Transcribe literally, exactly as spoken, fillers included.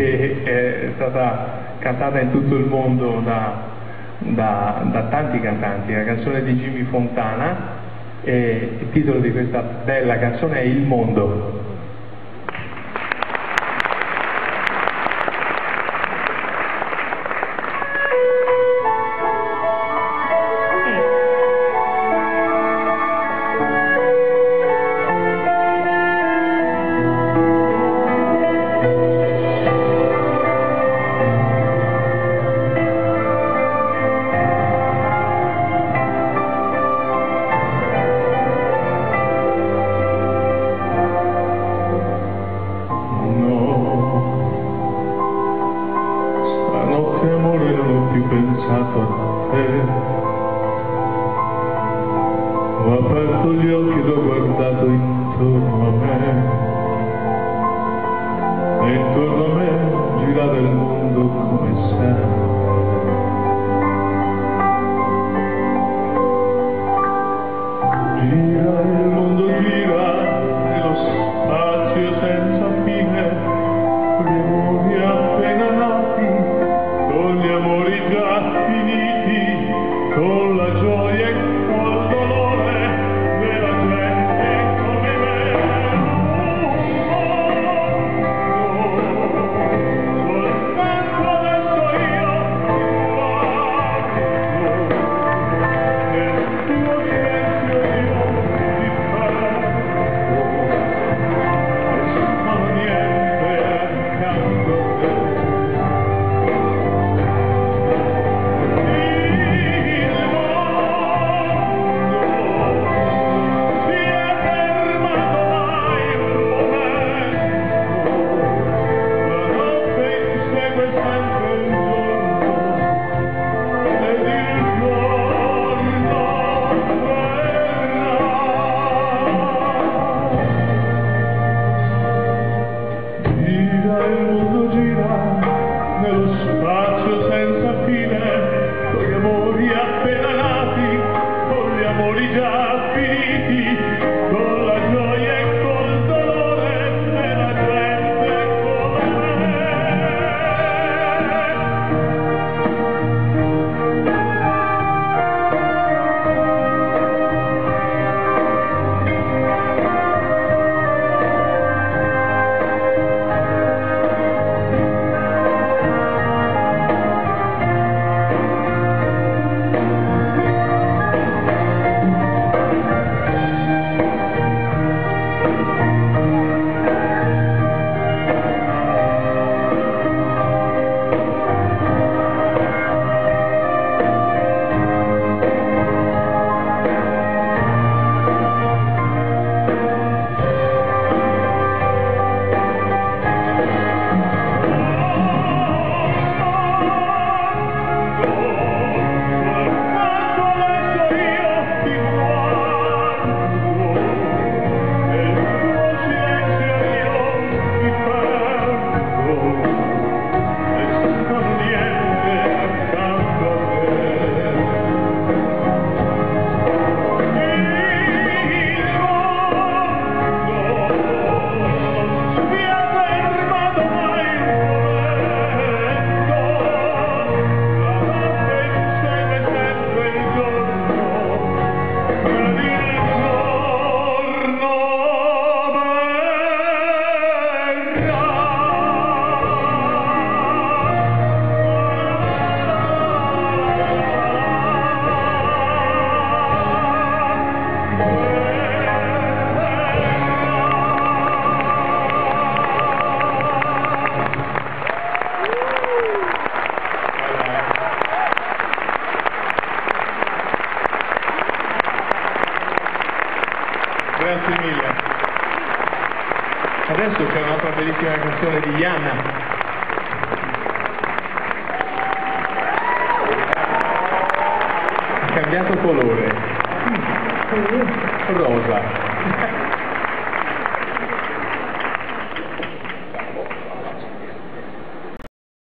che è stata cantata in tutto il mondo da, da, da tanti cantanti, la canzone di Jimmy Fontana, e il titolo di questa bella canzone è Il Mondo. Pensato a te, ho aperto gli occhi ed ho guardato intorno a me, e intorno a me girava il mondo come sempre. Gira il mondo, gira nello spazio senza fine, con gli amori appena nati, con gli amori già Grazie mille. Adesso c'è un'altra bellissima canzone di Diana. Ha cambiato colore. Rosa.